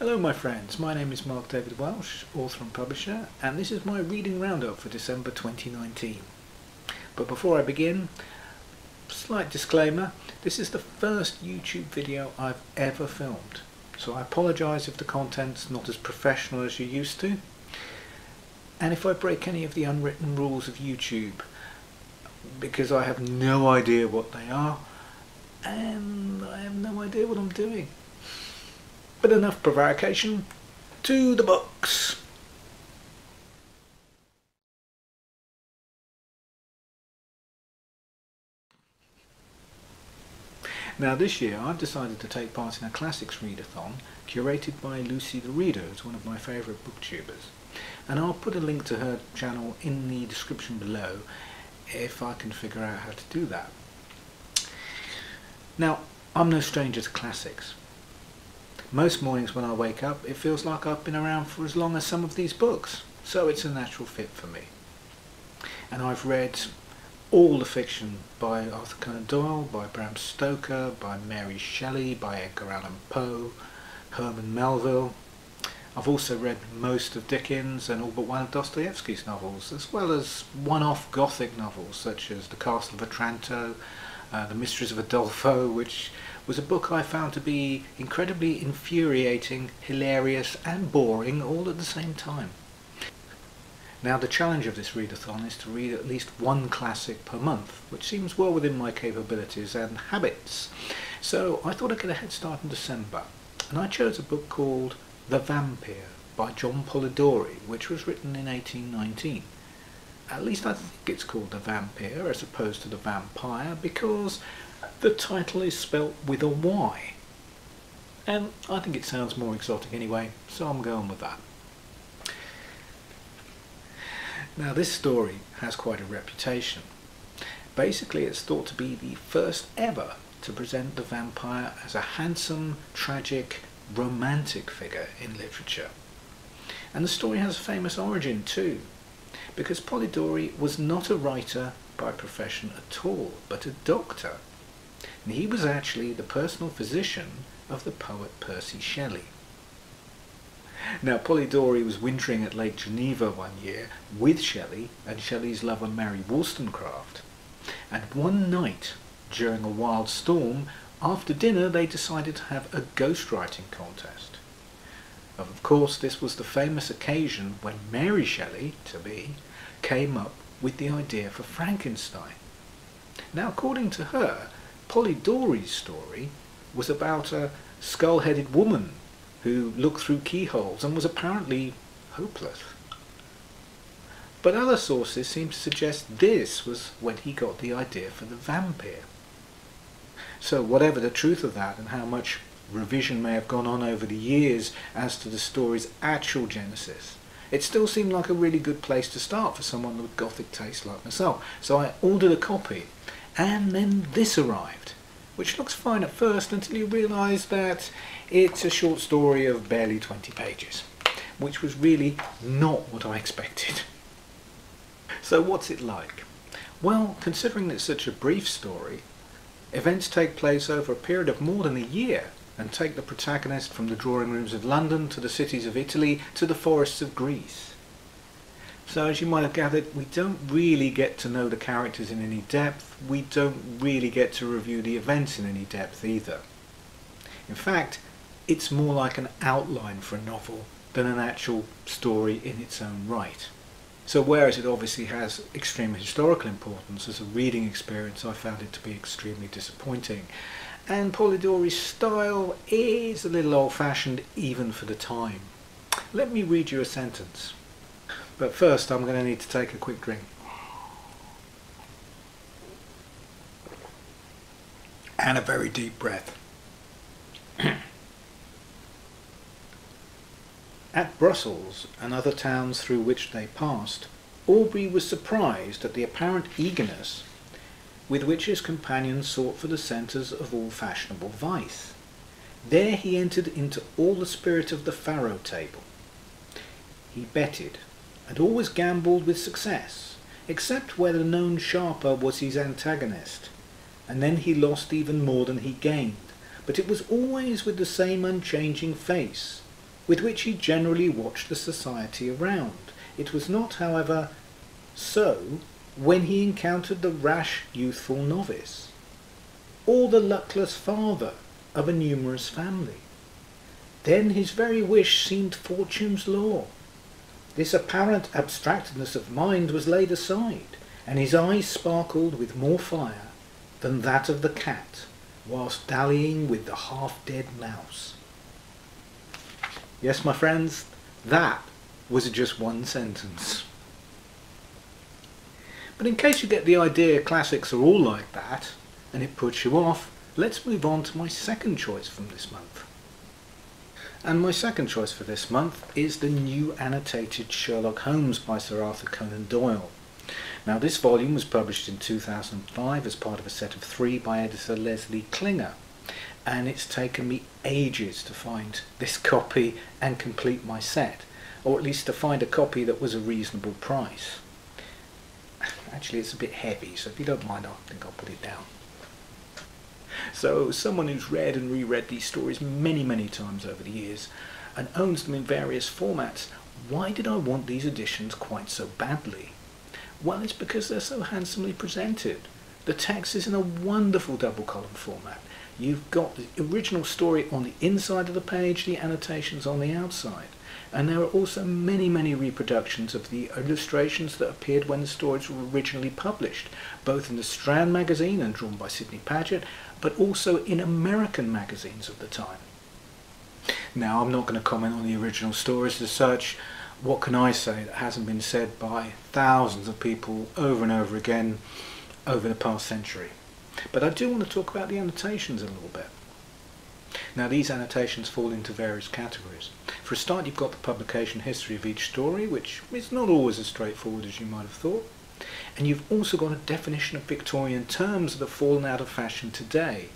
Hello my friends, my name is Mark David Welsh, author and publisher, and this is my reading roundup for December 2019. But before I begin, slight disclaimer, this is the first YouTube video I've ever filmed, so I apologise if the content's not as professional as you're used to, and if I break any of the unwritten rules of YouTube, because I have no idea what they are, and I have no idea what I'm doing. But enough prevarication, to the books! Now this year I've decided to take part in a classics readathon curated by Lucy the Reader, who's one of my favourite booktubers, and I'll put a link to her channel in the description below if I can figure out how to do that. Now, I'm no stranger to classics. Most mornings when I wake up it feels like I've been around for as long as some of these books, so it's a natural fit for me. And I've read all the fiction by Arthur Conan Doyle, by Bram Stoker, by Mary Shelley, by Edgar Allan Poe, Herman Melville. I've also read most of Dickens and all but one of Dostoevsky's novels, as well as one-off Gothic novels such as The Castle of Otranto, The Mysteries of Udolpho, which was a book I found to be incredibly infuriating, hilarious and boring all at the same time. Now the challenge of this readathon is to read at least one classic per month, which seems well within my capabilities and habits. So I thought I'd get a head start in December, and I chose a book called The Vampyr by John Polidori, which was written in 1819. At least I think it's called The Vampyr as opposed to The Vampire, because the title is spelt with a Y. And I think it sounds more exotic anyway, so I'm going with that. Now this story has quite a reputation. Basically it's thought to be the first ever to present the vampire as a handsome, tragic, romantic figure in literature. And the story has a famous origin too, because Polidori was not a writer by profession at all, but a doctor. And he was actually the personal physician of the poet Percy Shelley. Now Polidori was wintering at Lake Geneva one year with Shelley and Shelley's lover Mary Wollstonecraft, and one night during a wild storm after dinner they decided to have a ghostwriting contest. Of course this was the famous occasion when Mary Shelley, to be, came up with the idea for Frankenstein. Now according to her, Polidori's story was about a skull-headed woman who looked through keyholes and was apparently hopeless. But other sources seem to suggest this was when he got the idea for the vampire. So whatever the truth of that and how much revision may have gone on over the years as to the story's actual genesis, it still seemed like a really good place to start for someone with gothic taste like myself. So I ordered a copy, and then this arrived, which looks fine at first until you realise that it's a short story of barely 20 pages, which was really not what I expected. So what's it like? Well, considering it's such a brief story, events take place over a period of more than a year and take the protagonist from the drawing rooms of London to the cities of Italy to the forests of Greece. So as you might have gathered, we don't really get to know the characters in any depth, we don't really get to review the events in any depth either. In fact, it's more like an outline for a novel than an actual story in its own right. So whereas it obviously has extreme historical importance, as a reading experience I found it to be extremely disappointing. And Polidori's style is a little old-fashioned even for the time. Let me read you a sentence. But first I'm going to need to take a quick drink. And a very deep breath. At Brussels and other towns through which they passed, Aubrey was surprised at the apparent eagerness with which his companions sought for the centres of all fashionable vice. There he entered into all the spirit of the faro table. He betted, and always gambled with success, except where the known sharper was his antagonist, and then he lost even more than he gained, but it was always with the same unchanging face, with which he generally watched the society around. It was not, however, so when he encountered the rash, youthful novice, or the luckless father of a numerous family. Then his very wish seemed fortune's law. This apparent abstractedness of mind was laid aside, and his eyes sparkled with more fire than that of the cat, whilst dallying with the half-dead mouse. Yes, my friends, that was just one sentence. But in case you get the idea classics are all like that, and it puts you off, let's move on to my second choice from this month. And my second choice for this month is The New Annotated Sherlock Holmes by Sir Arthur Conan Doyle. Now, this volume was published in 2005 as part of a set of 3 by editor Leslie Klinger, and it's taken me ages to find this copy and complete my set, or at least to find a copy that was a reasonable price. Actually, it's a bit heavy, so if you don't mind, I think I'll put it down. So, someone who's read and reread these stories many times over the years and owns them in various formats, why did I want these editions quite so badly? Well, it's because they're so handsomely presented. The text is in a wonderful double-column format. You've got the original story on the inside of the page, the annotations on the outside. And there are also many reproductions of the illustrations that appeared when the stories were originally published, both in the Strand magazine and drawn by Sidney Paget, but also in American magazines of the time. Now, I'm not going to comment on the original stories as such. What can I say that hasn't been said by thousands of people over and over again over the past century? But I do want to talk about the annotations a little bit. Now, these annotations fall into various categories. For a start, you've got the publication history of each story, which is not always as straightforward as you might have thought. And you've also got a definition of Victorian terms that have fallen out of fashion today.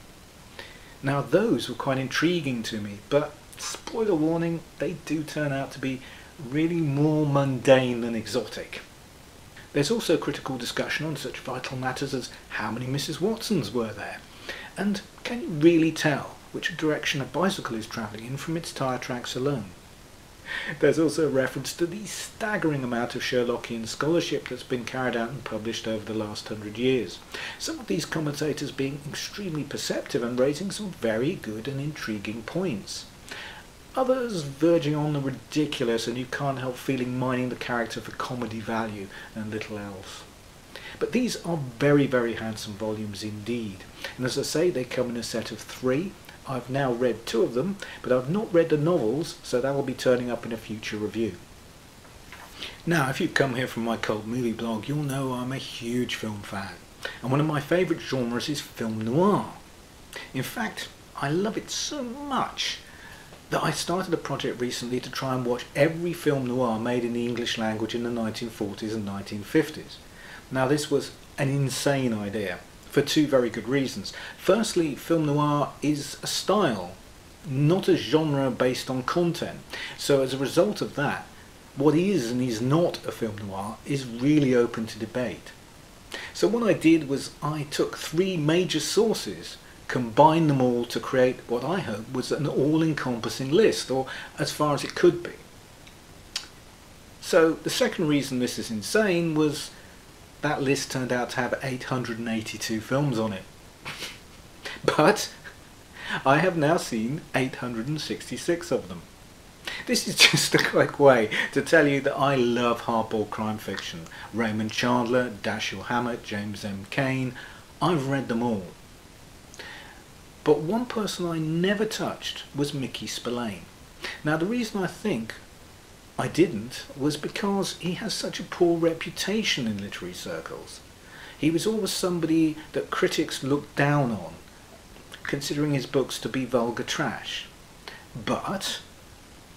Now, those were quite intriguing to me, but spoiler warning, they do turn out to be really more mundane than exotic. There's also critical discussion on such vital matters as how many Mrs. Watsons were there, and can you really tell which direction a bicycle is travelling in from its tyre tracks alone? There's also a reference to the staggering amount of Sherlockian scholarship that's been carried out and published over the last 100 years, some of these commentators being extremely perceptive and raising some very good and intriguing points, others verging on the ridiculous, and you can't help feeling mining the character for comedy value and little else. But these are very handsome volumes indeed, and as I say, they come in a set of 3. I've now read 2 of them, but I've not read the novels, so that will be turning up in a future review. Now, if you've come here from my Cult Movie blog, you'll know I'm a huge film fan, and one of my favourite genres is film noir. In fact, I love it so much that I started a project recently to try and watch every film noir made in the English language in the 1940s and 1950s. Now, this was an insane idea, for 2 very good reasons. Firstly, film noir is a style, not a genre based on content. So as a result of that, what is and is not a film noir is really open to debate. So what I did was I took 3 major sources, combined them all to create what I hope was an all-encompassing list, or as far as it could be. So the second reason this is insane was that list turned out to have 882 films on it. But I have now seen 866 of them. This is just a quick way to tell you that I love hardball crime fiction. Raymond Chandler, Dashiell Hammett, James M. Cain, I've read them all. But one person I never touched was Mickey Spillane. Now, the reason I think I didn't was because he has such a poor reputation in literary circles. He was always somebody that critics looked down on, considering his books to be vulgar trash. But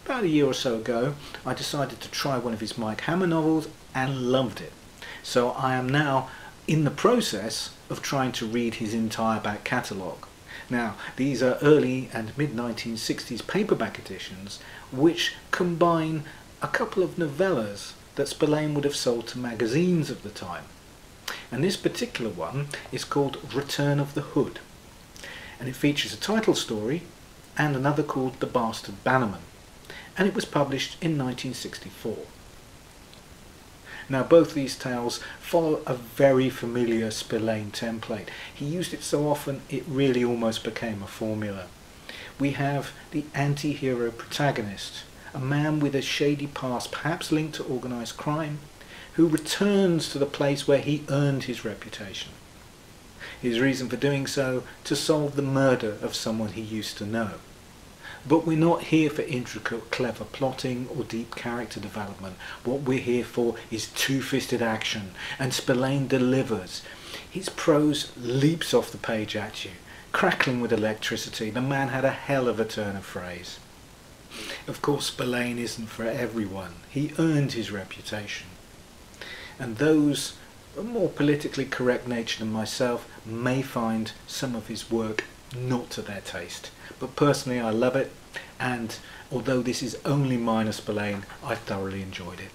about a year or so ago, I decided to try one of his Mike Hammer novels and loved it. So I am now in the process of trying to read his entire back catalogue. Now, these are early and mid-1960s paperback editions which combine a couple of novellas that Spillane would have sold to magazines of the time. And this particular one is called Return of the Hood, and it features a title story and another called The Bastard Bannerman. and it was published in 1964. Now, both these tales follow a very familiar Spillane template. He used it so often it really almost became a formula. We have the anti-hero protagonist, a man with a shady past, perhaps linked to organised crime, who returns to the place where he earned his reputation. His reason for doing so, to solve the murder of someone he used to know. But we're not here for intricate, clever plotting or deep character development. What we're here for is two-fisted action, and Spillane delivers. His prose leaps off the page at you, crackling with electricity. The man had a hell of a turn of phrase. Of course, Spillane isn't for everyone. He earned his reputation. And those more politically correct nature than myself may find some of his work not to their taste. But personally, I love it, and although this is only minor Spillane, I thoroughly enjoyed it.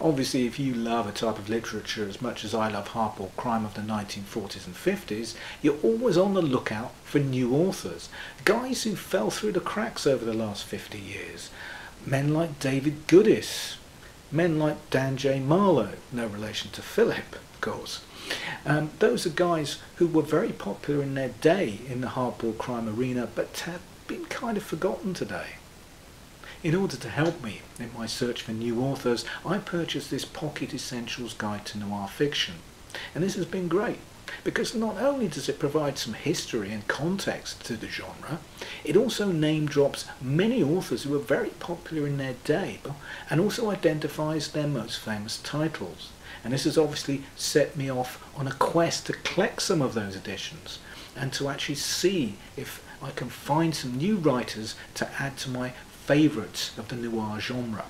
Obviously, if you love a type of literature as much as I love hardcore crime of the 1940s and 50s, you're always on the lookout for new authors, guys who fell through the cracks over the last 50 years. Men like David Goodis, men like Dan J. Marlowe, no relation to Philip, of course. Those are guys who were very popular in their day in the hardball crime arena, but have been kind of forgotten today. In order to help me in my search for new authors, I purchased this Pocket Essentials Guide to Noir Fiction. And this has been great, because not only does it provide some history and context to the genre, it also name drops many authors who were very popular in their day, and also identifies their most famous titles. And this has obviously set me off on a quest to collect some of those editions and to actually see if I can find some new writers to add to my favourites of the noir genre.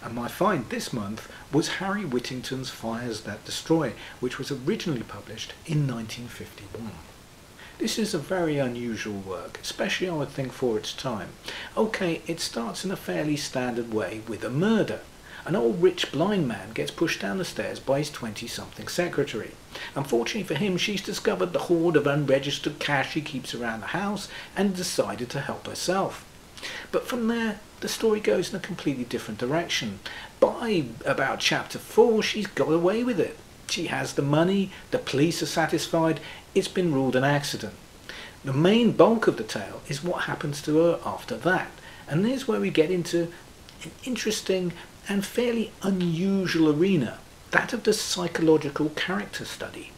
And my find this month was Harry Whittington's Fires That Destroy, which was originally published in 1951. This is a very unusual work, especially I would think for its time. Okay, it starts in a fairly standard way with a murder. An old rich blind man gets pushed down the stairs by his 20-something secretary. Unfortunately for him, she's discovered the hoard of unregistered cash he keeps around the house and decided to help herself. But from there, the story goes in a completely different direction. By about chapter 4, she's got away with it. She has the money, the police are satisfied, it's been ruled an accident. The main bulk of the tale is what happens to her after that. And there's where we get into an interesting and fairly unusual arena, that of the psychological character study.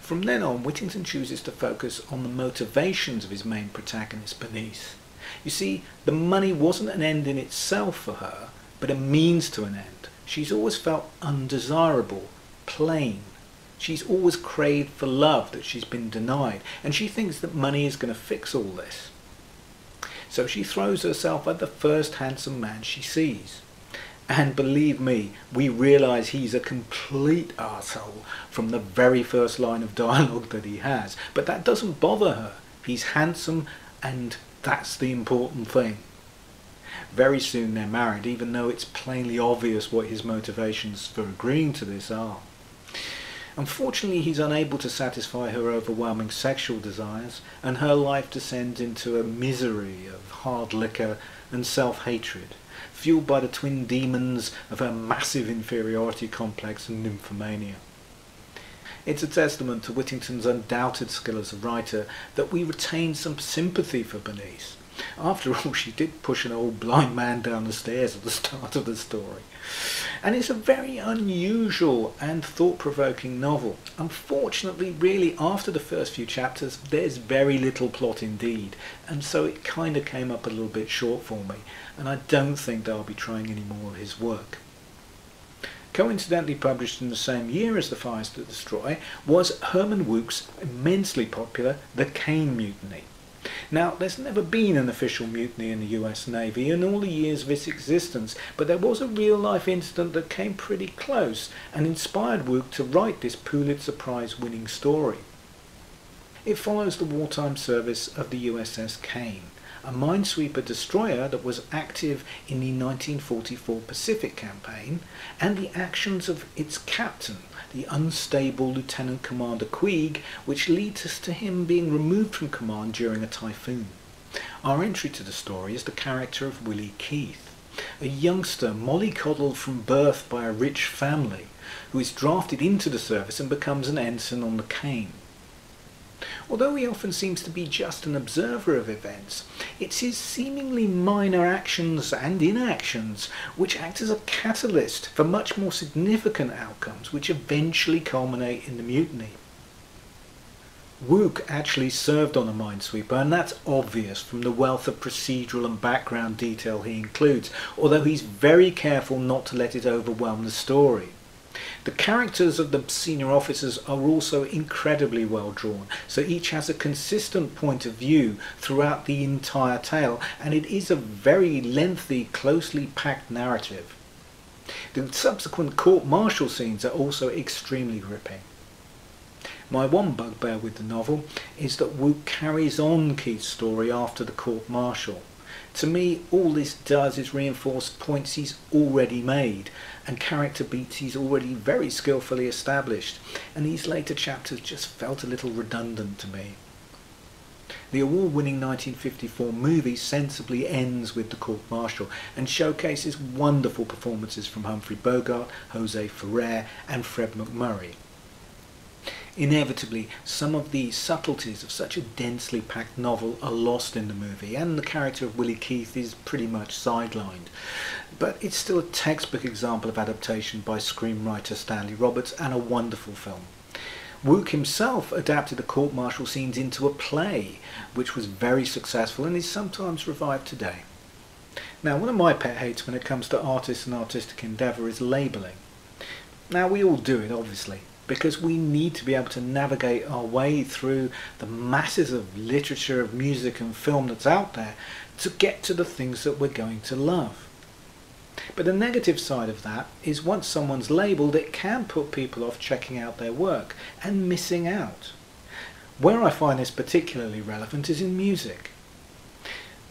From then on, Whittington chooses to focus on the motivations of his main protagonist, Bernice. You see, the money wasn't an end in itself for her, but a means to an end. She's always felt undesirable, plain. She's always craved for love that she's been denied, and she thinks that money is going to fix all this. So she throws herself at the first handsome man she sees. And believe me, we realise he's a complete arsehole from the very first line of dialogue that he has. But that doesn't bother her. He's handsome, and that's the important thing. Very soon they're married, even though it's plainly obvious what his motivations for agreeing to this are. Unfortunately, he's unable to satisfy her overwhelming sexual desires, and her life descends into a misery of hard liquor and self-hatred, fueled by the twin demons of her massive inferiority complex and nymphomania. It's a testament to Whittington's undoubted skill as a writer that we retain some sympathy for Bernice. After all, she did push an old blind man down the stairs at the start of the story. And it's a very unusual and thought-provoking novel. Unfortunately, really, after the first few chapters, there's very little plot indeed, and so it kind of came up a little bit short for me, and I don't think that I'll be trying any more of his work. Coincidentally published in the same year as The Fires That Destroy was Herman Wouk's immensely popular The Caine Mutiny. Now, there's never been an official mutiny in the US Navy in all the years of its existence, but there was a real-life incident that came pretty close and inspired Wouk to write this Pulitzer Prize-winning story. It follows the wartime service of the USS Caine, a minesweeper destroyer that was active in the 1944 Pacific Campaign, and the actions of its captain, the unstable Lieutenant Commander Queeg, which leads us to him being removed from command during a typhoon. Our entry to the story is the character of Willie Keith, a youngster mollycoddled from birth by a rich family, who is drafted into the service and becomes an ensign on the Caine. Although he often seems to be just an observer of events, it's his seemingly minor actions and inactions which act as a catalyst for much more significant outcomes which eventually culminate in the mutiny. Wouk actually served on a minesweeper, and that's obvious from the wealth of procedural and background detail he includes, although he's very careful not to let it overwhelm the story. The characters of the senior officers are also incredibly well drawn, so each has a consistent point of view throughout the entire tale, and it is a very lengthy, closely packed narrative. The subsequent court-martial scenes are also extremely gripping. My one bugbear with the novel is that Wouk carries on Keith's story after the court-martial. To me, all this does is reinforce points he's already made and character beats he's already very skillfully established, and these later chapters just felt a little redundant to me. The award-winning 1954 movie sensibly ends with the court-martial and showcases wonderful performances from Humphrey Bogart, Jose Ferrer and Fred McMurray. Inevitably, some of the subtleties of such a densely packed novel are lost in the movie, and the character of Willie Keith is pretty much sidelined. But it's still a textbook example of adaptation by screenwriter Stanley Roberts, and a wonderful film. Wouk himself adapted the court-martial scenes into a play, which was very successful and is sometimes revived today. Now, one of my pet hates when it comes to artists and artistic endeavour is labelling. Now, we all do it, obviously, because we need to be able to navigate our way through the masses of literature, of music and film that's out there to get to the things that we're going to love. But the negative side of that is once someone's labelled, it can put people off checking out their work and missing out. Where I find this particularly relevant is in music.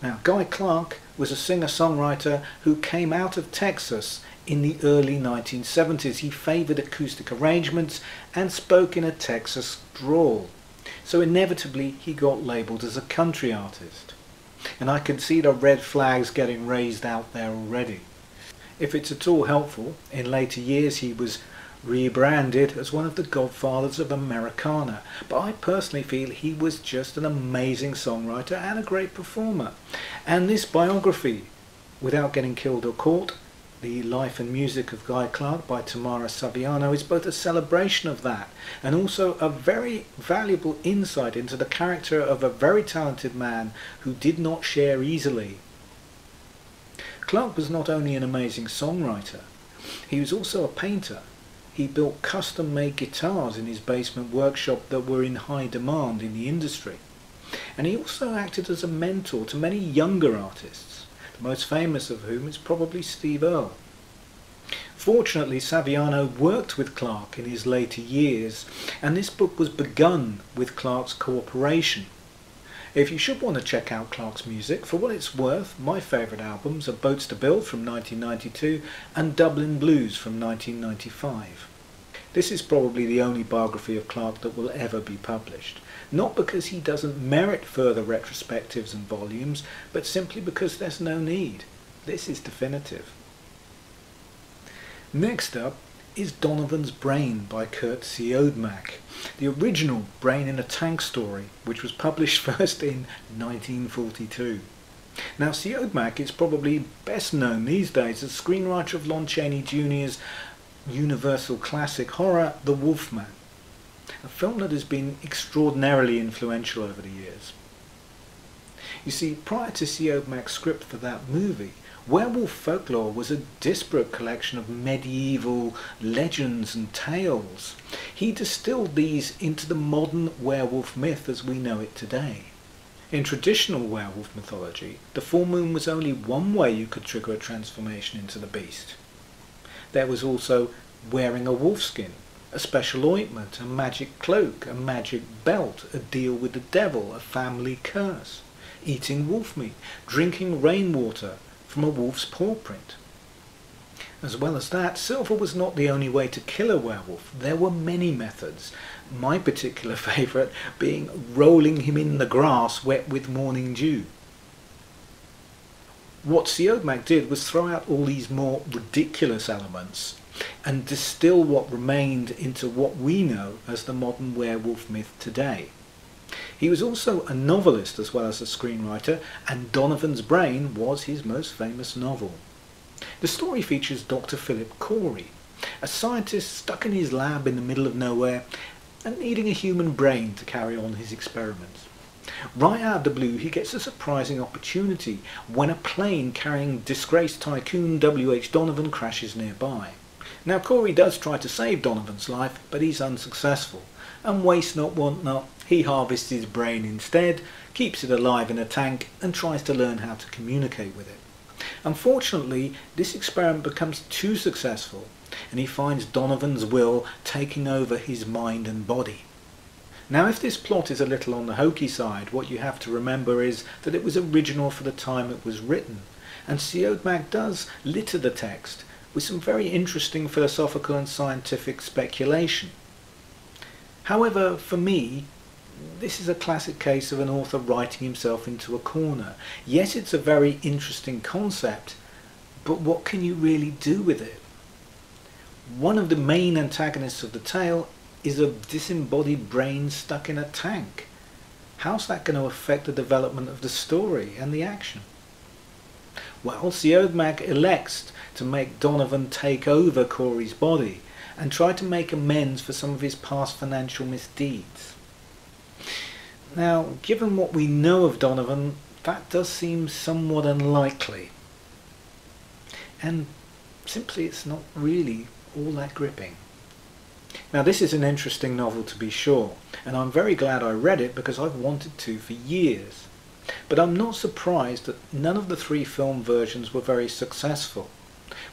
Now, Guy Clark was a singer-songwriter who came out of Texas in the early 1970s. He favoured acoustic arrangements and spoke in a Texas drawl, so inevitably he got labelled as a country artist. And I can see the red flags getting raised out there already. If it's at all helpful, in later years he was rebranded as one of the godfathers of Americana, but I personally feel he was just an amazing songwriter and a great performer. And this biography, Without Getting Killed or Caught, The Life and Music of Guy Clark by Tamara Saviano, is both a celebration of that and also a very valuable insight into the character of a very talented man who did not share easily. Clark was not only an amazing songwriter, he was also a painter. He built custom-made guitars in his basement workshop that were in high demand in the industry. And he also acted as a mentor to many younger artists, most famous of whom is probably Steve Earle. Fortunately, Saviano worked with Clark in his later years, and this book was begun with Clark's cooperation. If you should want to check out Clark's music, for what it's worth, my favourite albums are Boats to Build from 1992 and Dublin Blues from 1995. This is probably the only biography of Clark that will ever be published. Not because he doesn't merit further retrospectives and volumes, but simply because there's no need. This is definitive. Next up is Donovan's Brain by Curt Siodmak, the original Brain in a Tank story, which was published first in 1942. Now, Siodmak is probably best known these days as screenwriter of Lon Chaney Jr.'s universal classic horror, The Wolfman, a film that has been extraordinarily influential over the years. You see, prior to Siodmak's script for that movie, werewolf folklore was a disparate collection of medieval legends and tales. He distilled these into the modern werewolf myth as we know it today. In traditional werewolf mythology, the full moon was only one way you could trigger a transformation into the beast. There was also wearing a wolfskin, a special ointment, a magic cloak, a magic belt, a deal with the devil, a family curse, eating wolf meat, drinking rainwater from a wolf's paw print. As well as that, silver was not the only way to kill a werewolf. There were many methods, my particular favourite being rolling him in the grass wet with morning dew. what Siodmak did was throw out all these more ridiculous elements and distill what remained into what we know as the modern werewolf myth today. He was also a novelist as well as a screenwriter, and Donovan's Brain was his most famous novel. The story features Dr. Philip Corey, a scientist stuck in his lab in the middle of nowhere and needing a human brain to carry on his experiments. Right out of the blue, he gets a surprising opportunity when a plane carrying disgraced tycoon W.H. Donovan crashes nearby. Now, Corey does try to save Donovan's life, but he's unsuccessful, and waste not, want not, he harvests his brain instead, keeps it alive in a tank, and tries to learn how to communicate with it. Unfortunately, this experiment becomes too successful, and he finds Donovan's will taking over his mind and body. Now, if this plot is a little on the hokey side, what you have to remember is that it was original for the time it was written, and Siodmak does litter the text with some very interesting philosophical and scientific speculation. However, for me, this is a classic case of an author writing himself into a corner. Yes, it's a very interesting concept, but what can you really do with it? One of the main antagonists of the tale is a disembodied brain stuck in a tank. How's that going to affect the development of the story and the action? Well, Siodmak elects to make Donovan take over Corey's body and try to make amends for some of his past financial misdeeds. Now, given what we know of Donovan, that does seem somewhat unlikely. And simply, it's not really all that gripping. Now, this is an interesting novel to be sure, and I'm very glad I read it because I've wanted to for years. But I'm not surprised that none of the three film versions were very successful,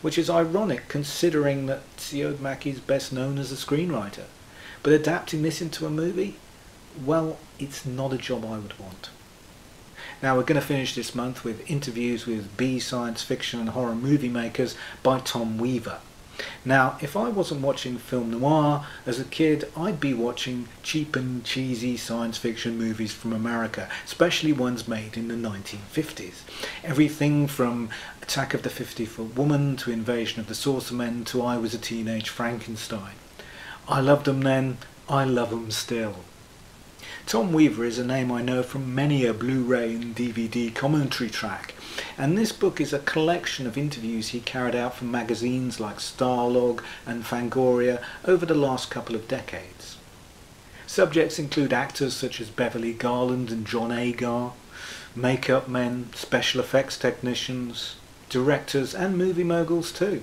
which is ironic considering that Siodmak is best known as a screenwriter. But adapting this into a movie? Well, it's not a job I would want. Now, we're going to finish this month with interviews with B science fiction and horror movie makers by Tom Weaver. Now, if I wasn't watching film noir as a kid, I'd be watching cheap and cheesy science fiction movies from America, especially ones made in the 1950s. Everything from Attack of the 50-Foot Woman to Invasion of the Saucermen to I Was a Teenage Frankenstein. I loved them then, I love them still. Tom Weaver is a name I know from many a Blu-ray and DVD commentary track, and this book is a collection of interviews he carried out for magazines like Starlog and Fangoria over the last couple of decades. Subjects include actors such as Beverly Garland and John Agar, makeup men, special effects technicians, directors and movie moguls too.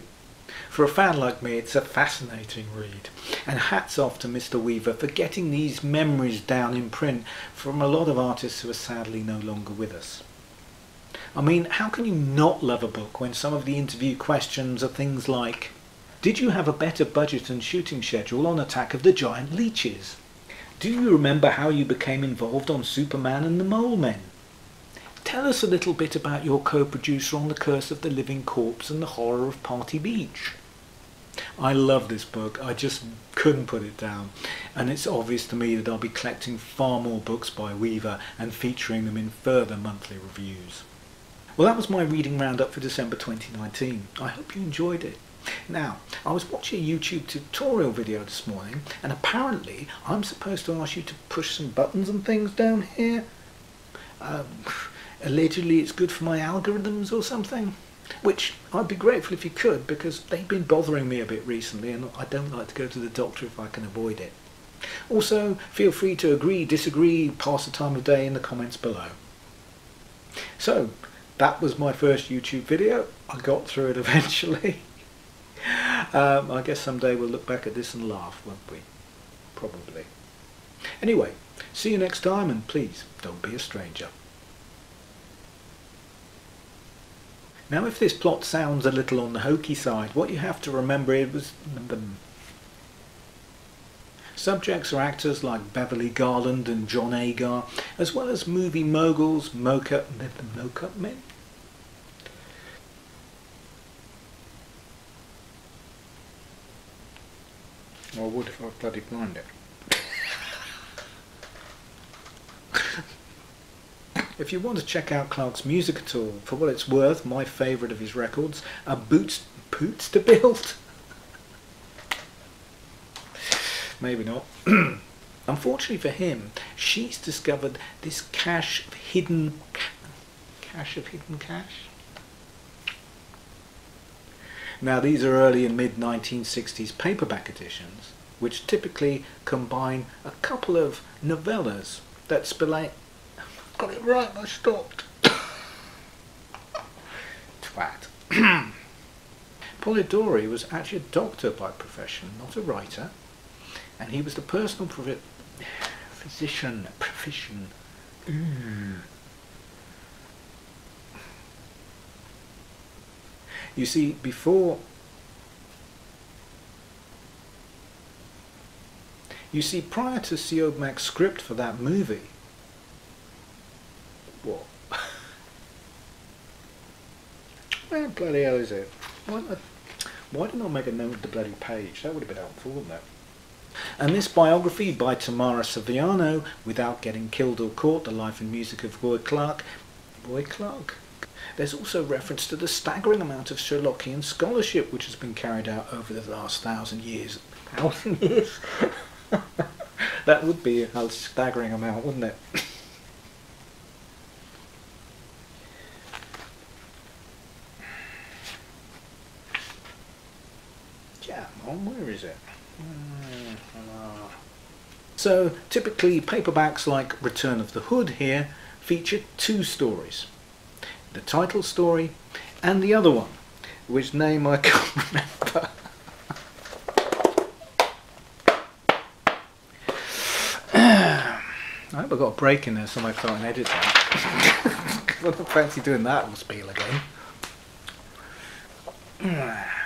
For a fan like me, it's a fascinating read, and hats off to Mr. Weaver for getting these memories down in print from a lot of artists who are sadly no longer with us. I mean, how can you not love a book when some of the interview questions are things like, did you have a better budget and shooting schedule on Attack of the Giant Leeches? Do you remember how you became involved on Superman and the Mole Men? Tell us a little bit about your co-producer on The Curse of the Living Corpse and the horror of Party Beach. I love this book, I just couldn't put it down, and it's obvious to me that I'll be collecting far more books by Weaver and featuring them in further monthly reviews. Well, that was my reading roundup for December 2019. I hope you enjoyed it. Now, I was watching a YouTube tutorial video this morning, and apparently I'm supposed to ask you to push some buttons and things down here. Allegedly it's good for my algorithms or something, which I'd be grateful if you could, because they've been bothering me a bit recently and I don't like to go to the doctor if I can avoid it. Also, feel free to agree, disagree, pass the time of day in the comments below. So, that was my first YouTube video. I got through it eventually. I guess someday we'll look back at this and laugh, won't we? Probably. Anyway, see you next time, and please don't be a stranger. Now, if this plot sounds a little on the hokey side, what you have to remember is subjects are actors like Beverly Garland and John Agar, as well as movie moguls, mock-up men. I would if I bloody blind it. If you want to check out Clark's music at all, for what it's worth, my favourite of his records are Boots to Build. Maybe not. Unfortunately for him, she's discovered this cache of hidden cash. Now these are early and mid 1960s paperback editions, which typically combine a couple of novellas that Spillane... I've got it right, I stopped. Twat. Polidori was actually a doctor by profession, not a writer, and he was the personal physician. Mm. You see, prior to Siodmak's script for that movie, what? Where bloody hell is it? Why didn't I make a note of the bloody page? That would have been helpful, wouldn't it? And this biography by Tamara Saviano, Without Getting Killed or Caught, The Life and Music of Guy Clark. Guy Clark? There's also reference to the staggering amount of Sherlockian scholarship which has been carried out over the last 1,000 years. 1,000 years? That would be a staggering amount, wouldn't it? Yeah, Mom, where is it? So typically paperbacks like Return of the Hood here feature two stories. The title story and the other one, which name I can't remember. I hope I got a break in there so I can't edit that. I don't fancy doing that on Spiel again.